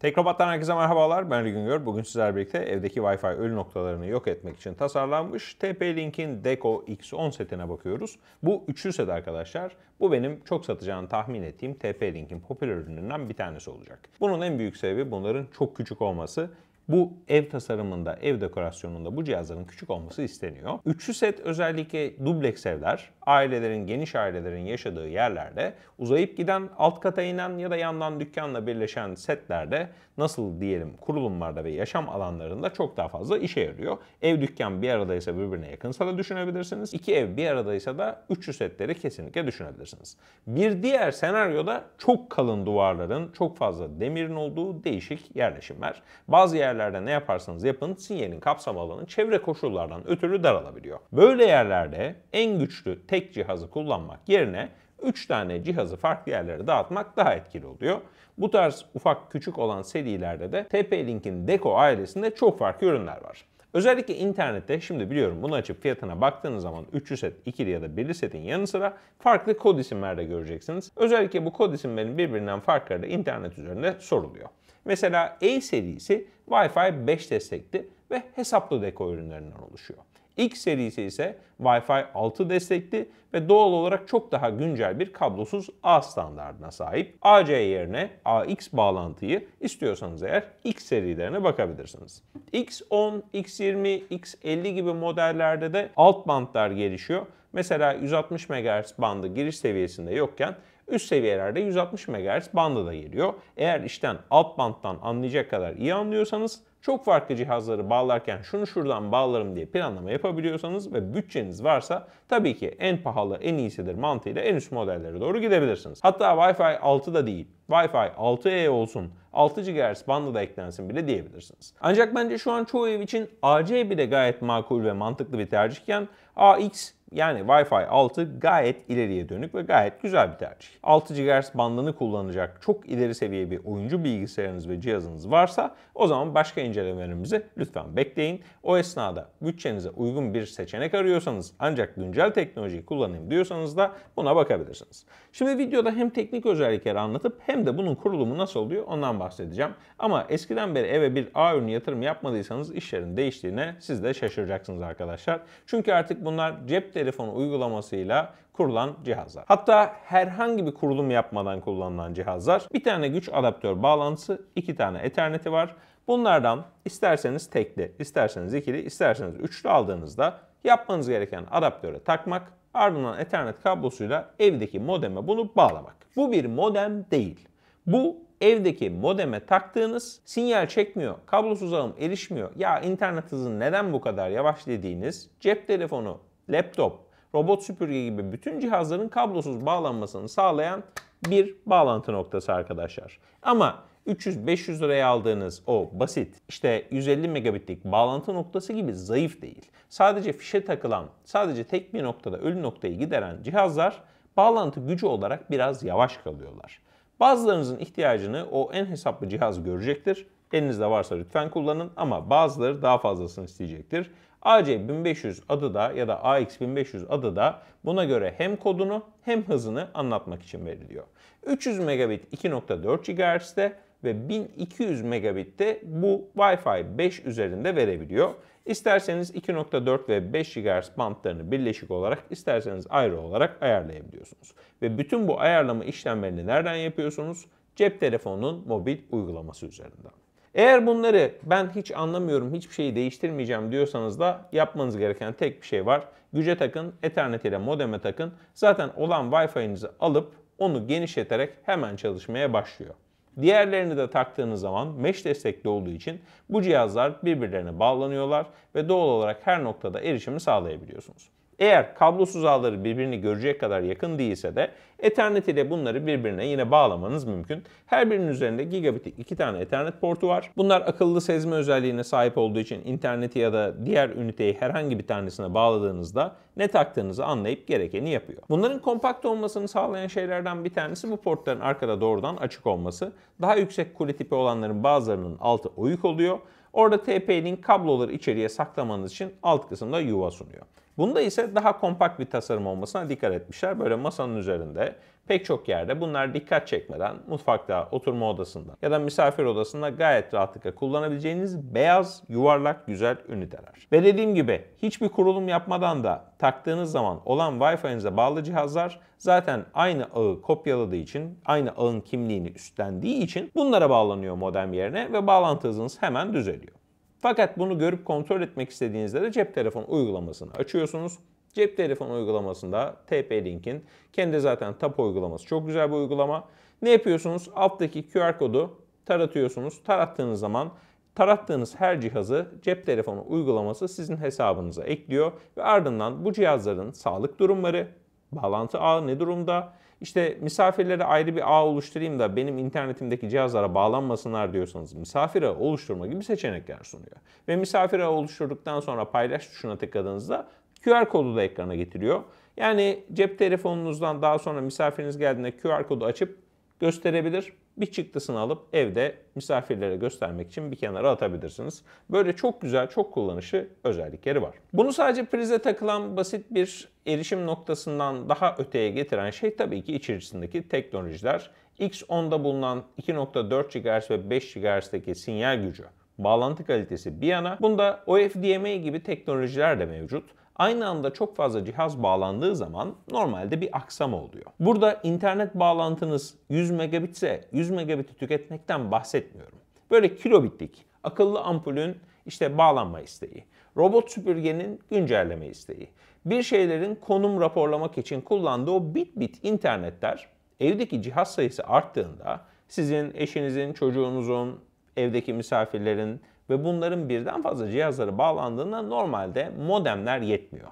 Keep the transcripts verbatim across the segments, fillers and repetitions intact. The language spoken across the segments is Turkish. Technopat'tan herkese merhabalar, ben Ergün Gör. Bugün sizlerle birlikte evdeki Wi-Fi ölü noktalarını yok etmek için tasarlanmış T P-Link'in Deco X on setine bakıyoruz. Bu üçlü set arkadaşlar. Bu benim çok satacağını tahmin ettiğim T P-Link'in popüler ürünlerinden bir tanesi olacak. Bunun en büyük sebebi bunların çok küçük olması. Bu ev tasarımında, ev dekorasyonunda bu cihazların küçük olması isteniyor. Üçlü set özellikle dubleks evler, ailelerin, geniş ailelerin yaşadığı yerlerde uzayıp giden, alt kata inen ya da yandan dükkanla birleşen setlerde, nasıl diyelim, kurulumlarda ve yaşam alanlarında çok daha fazla işe yarıyor. Ev dükkan bir aradaysa birbirine yakınsa da düşünebilirsiniz. İki ev bir aradaysa da üçlü setleri kesinlikle düşünebilirsiniz. Bir diğer senaryoda çok kalın duvarların, çok fazla demirin olduğu değişik yerleşimler. Bazı yerler ne yaparsanız yapın sinyalin kapsam alanı çevre koşullardan ötürü daralabiliyor. Böyle yerlerde en güçlü tek cihazı kullanmak yerine üç tane cihazı farklı yerlere dağıtmak daha etkili oluyor. Bu tarz ufak küçük olan serilerde de T P-Link'in Deco ailesinde çok farklı ürünler var. Özellikle internette, şimdi biliyorum, bunu açıp fiyatına baktığınız zaman üçlü set, ikili ya da birli setin yanı sıra farklı kod isimlerde göreceksiniz. Özellikle bu kod isimlerin birbirinden farkları da internet üzerinde soruluyor. Mesela E serisi Wi-Fi beş destekli ve hesaplı Deco ürünlerinden oluşuyor. X serisi ise Wi-Fi altı destekli ve doğal olarak çok daha güncel bir kablosuz A standardına sahip. A C yerine A X bağlantıyı istiyorsanız eğer X serilerine bakabilirsiniz. X on, X yirmi, X elli gibi modellerde de alt bantlar gelişiyor. Mesela yüz altmış megahertz bandı giriş seviyesinde yokken üst seviyelerde yüz altmış megahertz bandı da geliyor. Eğer işten alt banttan anlayacak kadar iyi anlıyorsanız, çok farklı cihazları bağlarken şunu şuradan bağlarım diye planlama yapabiliyorsanız ve bütçeniz varsa tabii ki en pahalı en iyisidir mantığıyla en üst modellere doğru gidebilirsiniz. Hatta Wi-Fi altı da değil, Wi-Fi altı E olsun, altı gigahertz bandı da eklensin bile diyebilirsiniz. Ancak bence şu an çoğu ev için A C bile gayet makul ve mantıklı bir tercihken A X, yani Wi-Fi altı gayet ileriye dönük ve gayet güzel bir tercih. altı gigahertz bandını kullanacak çok ileri seviye bir oyuncu bilgisayarınız ve cihazınız varsa o zaman başka incelemelerimizi lütfen bekleyin. O esnada bütçenize uygun bir seçenek arıyorsanız, ancak güncel teknolojiyi kullanayım diyorsanız da buna bakabilirsiniz. Şimdi videoda hem teknik özellikleri anlatıp hem de bunun kurulumu nasıl oluyor ondan bahsedeceğim. Ama eskiden beri eve bir A ürünü yatırım yapmadıysanız işlerin değiştiğine siz de şaşıracaksınız arkadaşlar. Çünkü artık bunlar cep telefonu uygulamasıyla kurulan cihazlar. Hatta herhangi bir kurulum yapmadan kullanılan cihazlar. Bir tane güç adaptör bağlantısı, iki tane etherneti var. Bunlardan isterseniz tekli, isterseniz ikili, isterseniz üçlü aldığınızda yapmanız gereken adaptöre takmak, ardından ethernet kablosuyla evdeki modeme bunu bağlamak. Bu bir modem değil. Bu evdeki modeme taktığınız, sinyal çekmiyor, kablosuz ağım erişmiyor, ya internet hızı neden bu kadar yavaş dediğiniz cep telefonu, laptop, robot süpürge gibi bütün cihazların kablosuz bağlanmasını sağlayan bir bağlantı noktası arkadaşlar. Ama üç yüz beş yüz liraya aldığınız o basit, işte yüz elli megabitlik bağlantı noktası gibi zayıf değil. Sadece fişe takılan, sadece tek bir noktada ölü noktayı gideren cihazlar bağlantı gücü olarak biraz yavaş kalıyorlar. Bazılarınızın ihtiyacını o en hesaplı cihaz görecektir. Elinizde varsa lütfen kullanın ama bazıları daha fazlasını isteyecektir. A C bin beş yüz adı da ya da A X bin beş yüz adı da buna göre hem kodunu hem hızını anlatmak için veriliyor. üç yüz megabit iki nokta dört gigahertz'te ve bin iki yüz megabit'te bu Wi-Fi beş üzerinde verebiliyor. İsterseniz iki nokta dört ve beş gigahertz bantlarını birleşik olarak, isterseniz ayrı olarak ayarlayabiliyorsunuz. Ve bütün bu ayarlama işlemlerini nereden yapıyorsunuz? Cep telefonunun mobil uygulaması üzerinden. Eğer bunları ben hiç anlamıyorum, hiçbir şeyi değiştirmeyeceğim diyorsanız da yapmanız gereken tek bir şey var. Güce takın, Ethernet ile modeme takın. Zaten olan Wi-Fi'nizi alıp onu genişleterek hemen çalışmaya başlıyor. Diğerlerini de taktığınız zaman mesh destekli olduğu için bu cihazlar birbirlerine bağlanıyorlar ve doğal olarak her noktada erişimi sağlayabiliyorsunuz. Eğer kablosuz ağları birbirini görecek kadar yakın değilse de Ethernet ile bunları birbirine yine bağlamanız mümkün. Her birinin üzerinde gigabitlik iki tane Ethernet portu var. Bunlar akıllı sezme özelliğine sahip olduğu için interneti ya da diğer üniteyi herhangi bir tanesine bağladığınızda ne taktığınızı anlayıp gerekeni yapıyor. Bunların kompakt olmasını sağlayan şeylerden bir tanesi bu portların arkada doğrudan açık olması. Daha yüksek kule tipi olanların bazılarının altı oyuk oluyor. Orada T P-Link kabloları içeriye saklamanız için alt kısımda yuva sunuyor. Bunda ise daha kompakt bir tasarım olmasına dikkat etmişler. Böyle masanın üzerinde Pek çok yerde bunlar dikkat çekmeden mutfakta, oturma odasında ya da misafir odasında gayet rahatlıkla kullanabileceğiniz beyaz, yuvarlak, güzel üniteler. Ve dediğim gibi hiçbir kurulum yapmadan da taktığınız zaman olan Wi-Fi'nize bağlı cihazlar zaten aynı ağı kopyaladığı için, aynı ağın kimliğini üstlendiği için bunlara bağlanıyor modem yerine ve bağlantı hızınız hemen düzeliyor. Fakat bunu görüp kontrol etmek istediğinizde de cep telefonu uygulamasını açıyorsunuz. Cep telefonu uygulamasında T P-Link'in kendi zaten TAPO uygulaması çok güzel bir uygulama. Ne yapıyorsunuz? Alttaki Q R kodu taratıyorsunuz. Tarattığınız zaman tarattığınız her cihazı cep telefonu uygulaması sizin hesabınıza ekliyor. Ve ardından bu cihazların sağlık durumları, bağlantı ağı ne durumda? İşte misafirlere ayrı bir ağ oluşturayım da benim internetimdeki cihazlara bağlanmasınlar diyorsanız misafir ağı oluşturma gibi seçenekler sunuyor. Ve misafir ağı oluşturduktan sonra paylaş tuşuna tıkladığınızda Q R kodu da ekrana getiriyor. Yani cep telefonunuzdan daha sonra misafiriniz geldiğinde Q R kodu açıp gösterebilir. Bir çıktısını alıp evde misafirlere göstermek için bir kenara atabilirsiniz. Böyle çok güzel, çok kullanışlı özellikleri var. Bunu sadece prize takılan basit bir erişim noktasından daha öteye getiren şey tabii ki içerisindeki teknolojiler. X onda bulunan iki nokta dört gigahertz ve beş gigahertz'teki sinyal gücü, bağlantı kalitesi bir yana, bunda O F D M A gibi teknolojiler de mevcut. Aynı anda çok fazla cihaz bağlandığı zaman normalde bir aksama oluyor. Burada internet bağlantınız yüz megabit ise yüz megabit'i tüketmekten bahsetmiyorum. Böyle kilobitlik akıllı ampulün işte bağlanma isteği, robot süpürgenin güncelleme isteği, bir şeylerin konum raporlamak için kullandığı o bit bit internetler evdeki cihaz sayısı arttığında sizin, eşinizin, çocuğunuzun, evdeki misafirlerin ve bunların birden fazla cihazlara bağlandığında normalde modemler yetmiyor.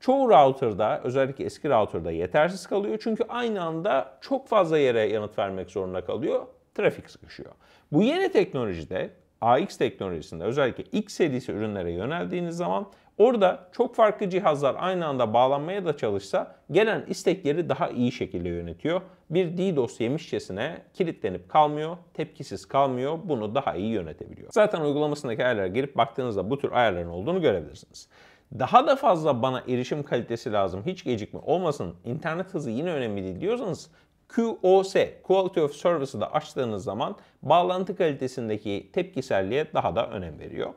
Çoğu router'da, özellikle eski router'da yetersiz kalıyor. Çünkü aynı anda çok fazla yere yanıt vermek zorunda kalıyor. Trafik sıkışıyor. Bu yeni teknolojide, A X teknolojisinde özellikle X serisi ürünlere yöneldiğiniz zaman orada çok farklı cihazlar aynı anda bağlanmaya da çalışsa gelen istekleri daha iyi şekilde yönetiyor. Bir DDoS yemişçesine kilitlenip kalmıyor, tepkisiz kalmıyor, bunu daha iyi yönetebiliyor. Zaten uygulamasındaki ayarlara girip baktığınızda bu tür ayarların olduğunu görebilirsiniz. Daha da fazla bana erişim kalitesi lazım, hiç gecikme olmasın, internet hızı yine önemli değil diyorsanız Q o S, Quality of Service'ı da açtığınız zaman bağlantı kalitesindeki tepkiselliğe daha da önem veriyor.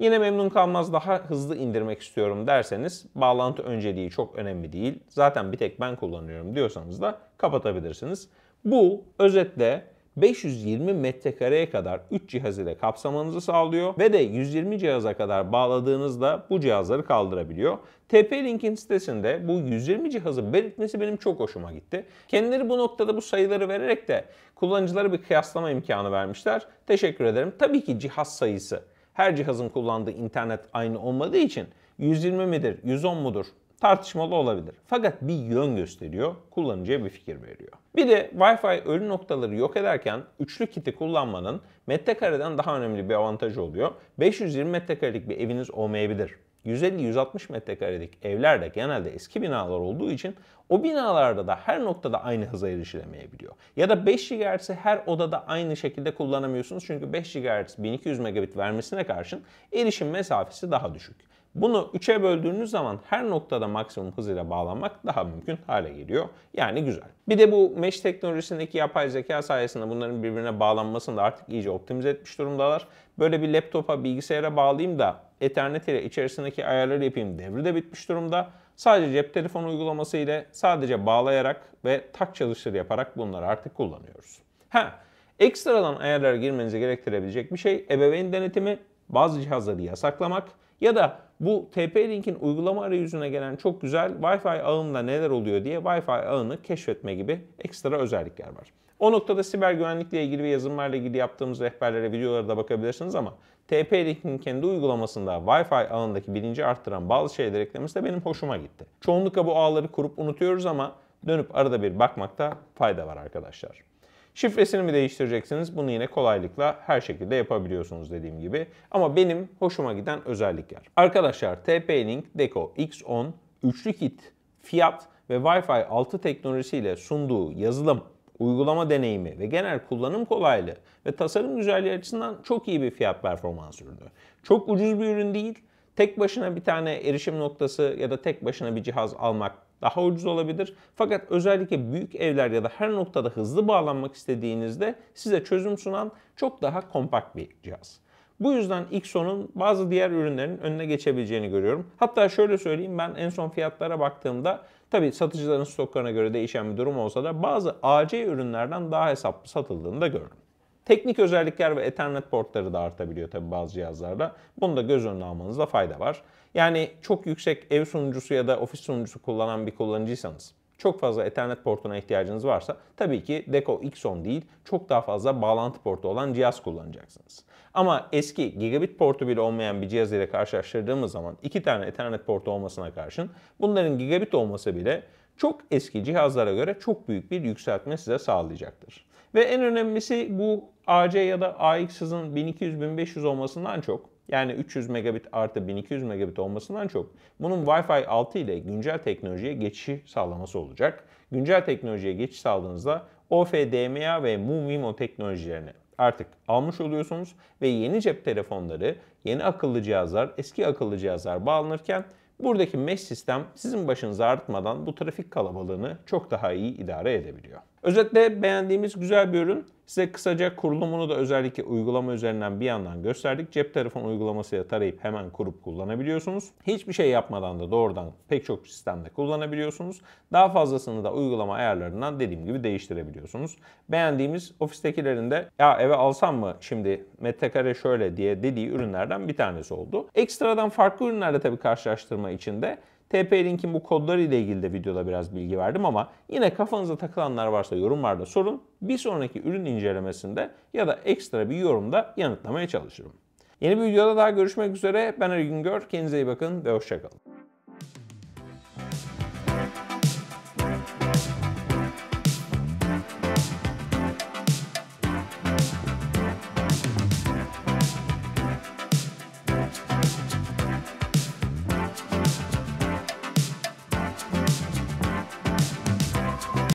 Yine memnun kalmaz, daha hızlı indirmek istiyorum derseniz bağlantı önceliği çok önemli değil. Zaten bir tek ben kullanıyorum diyorsanız da kapatabilirsiniz. Bu özetle beş yüz yirmi metrekareye kadar üç cihaz ile kapsamanızı sağlıyor ve de yüz yirmi cihaza kadar bağladığınızda bu cihazları kaldırabiliyor. T P-Link'in sitesinde bu yüz yirmi cihazı belirtmesi benim çok hoşuma gitti. Kendileri bu noktada bu sayıları vererek de kullanıcılara bir kıyaslama imkanı vermişler. Teşekkür ederim. Tabii ki cihaz sayısı, her cihazın kullandığı internet aynı olmadığı için yüz yirmi midir, yüz on mudur tartışmalı olabilir. Fakat bir yön gösteriyor, kullanıcıya bir fikir veriyor. Bir de Wi-Fi ölü noktaları yok ederken üçlü kiti kullanmanın metrekareden daha önemli bir avantajı oluyor. beş yüz yirmi metrekarelik bir eviniz olmayabilir. yüz elli yüz altmış metrekarelik evler de genelde eski binalar olduğu için o binalarda da her noktada aynı hıza erişilemeyebiliyor. Ya da beş gigahertz'i her odada aynı şekilde kullanamıyorsunuz. Çünkü beş gigahertz bin iki yüz megabit vermesine karşın erişim mesafesi daha düşük. Bunu üçe böldüğünüz zaman her noktada maksimum hızıyla bağlanmak daha mümkün hale geliyor. Yani güzel. Bir de bu mesh teknolojisindeki yapay zeka sayesinde bunların birbirine bağlanmasını da artık iyice optimize etmiş durumdalar. Böyle bir laptopa, bilgisayara bağlayayım da Ethernet ile içerisindeki ayarları yapayım devri de bitmiş durumda. Sadece cep telefonu uygulaması ile sadece bağlayarak ve tak çalıştır yaparak bunları artık kullanıyoruz. Ha, ekstradan ayarlara girmenizi gerektirebilecek bir şey ebeveyn denetimi, bazı cihazları yasaklamak ya da bu T P-Link'in uygulama arayüzüne gelen çok güzel Wi-Fi ağında neler oluyor diye Wi-Fi ağını keşfetme gibi ekstra özellikler var. O noktada siber güvenlikle ilgili ve yazılımlarla ilgili yaptığımız rehberlere, videolara da bakabilirsiniz ama T P-Link'in kendi uygulamasında Wi-Fi ağındaki bilinci arttıran bazı şeyler eklemesi de benim hoşuma gitti. Çoğunlukla bu ağları kurup unutuyoruz ama dönüp arada bir bakmakta fayda var arkadaşlar. Şifresini mi değiştireceksiniz? Bunu yine kolaylıkla her şekilde yapabiliyorsunuz dediğim gibi. Ama benim hoşuma giden özellikler. Arkadaşlar T P-Link, Deco X on, üçlü kit, fiyat ve Wi-Fi altı teknolojisiyle sunduğu yazılım, uygulama deneyimi ve genel kullanım kolaylığı ve tasarım güzelliği açısından çok iyi bir fiyat performans ürünü. Çok ucuz bir ürün değil. Tek başına bir tane erişim noktası ya da tek başına bir cihaz almak daha ucuz olabilir. Fakat özellikle büyük evler ya da her noktada hızlı bağlanmak istediğinizde size çözüm sunan çok daha kompakt bir cihaz. Bu yüzden X on'un bazı diğer ürünlerin önüne geçebileceğini görüyorum. Hatta şöyle söyleyeyim, ben en son fiyatlara baktığımda tabii satıcıların stoklarına göre değişen bir durum olsa da bazı A C ürünlerden daha hesaplı satıldığını da gördüm. Teknik özellikler ve Ethernet portları da artabiliyor tabii bazı cihazlarda. Bunu da göz önüne almanızda fayda var. Yani çok yüksek ev sunucusu ya da ofis sunucusu kullanan bir kullanıcıysanız, çok fazla Ethernet portuna ihtiyacınız varsa tabii ki Deco X on değil, çok daha fazla bağlantı portu olan cihaz kullanacaksınız. Ama eski gigabit portu bile olmayan bir cihaz ile karşılaştırdığımız zaman iki tane Ethernet portu olmasına karşın bunların gigabit olması bile çok eski cihazlara göre çok büyük bir yükseltme size sağlayacaktır. Ve en önemlisi bu A C ya da A X hızın bin iki yüz bin beş yüz olmasından çok, yani üç yüz megabit artı bin iki yüz megabit olmasından çok bunun Wi-Fi altı ile güncel teknolojiye geçişi sağlaması olacak. Güncel teknolojiye geçiş sağladığınızda O F D M A ve M U-MIMO teknolojilerini artık almış oluyorsunuz ve yeni cep telefonları, yeni akıllı cihazlar, eski akıllı cihazlar bağlanırken buradaki mesh sistem sizin başınızı ağrıtmadan bu trafik kalabalığını çok daha iyi idare edebiliyor. Özetle beğendiğimiz güzel bir ürün. Size kısaca kurulumunu da özellikle uygulama üzerinden bir yandan gösterdik. Cep telefonu uygulamasıyla tarayıp hemen kurup kullanabiliyorsunuz. Hiçbir şey yapmadan da doğrudan pek çok sistemde kullanabiliyorsunuz. Daha fazlasını da uygulama ayarlarından dediğim gibi değiştirebiliyorsunuz. Beğendiğimiz, ofistekilerin de ya eve alsam mı şimdi metrekare şöyle diye dediği ürünlerden bir tanesi oldu. Ekstradan farklı ürünlerle tabii karşılaştırma için de T P-Link'in bu kodları ile ilgili de videoda biraz bilgi verdim ama yine kafanıza takılanlar varsa yorumlarda sorun. Bir sonraki ürün incelemesinde ya da ekstra bir yorumda yanıtlamaya çalışırım. Yeni bir videoda daha görüşmek üzere. Ben Ergün Gör. Kendinize iyi bakın ve hoşça kalın.